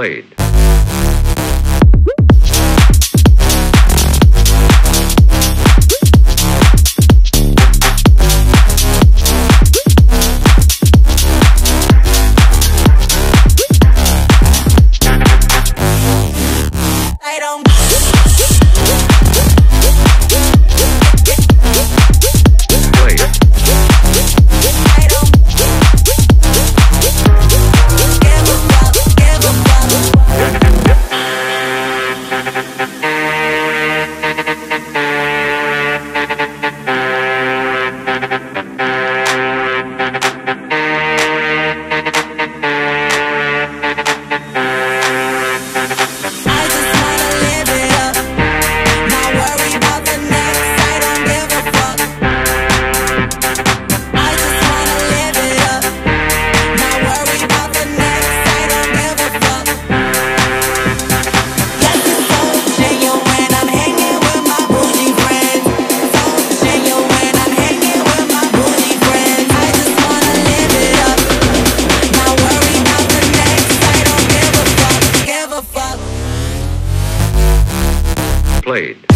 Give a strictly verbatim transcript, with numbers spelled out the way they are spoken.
played. Played.